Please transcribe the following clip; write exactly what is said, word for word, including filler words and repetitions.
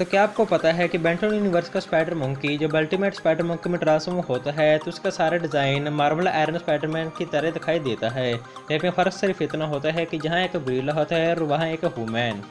तो क्या आपको पता है कि बैंटोन यूनिवर्स का स्पाइडर मंकी जब अल्टीमेट स्पाइडर मंकी में ट्रांसफॉर्म होता है तो उसका सारा डिज़ाइन मार्बल आयरन स्पाइडरमैन की तरह दिखाई देता है, लेकिन फ़र्क सिर्फ इतना होता है कि जहाँ एक गोरिल्ला होता है और वहाँ एक ह्यूमन।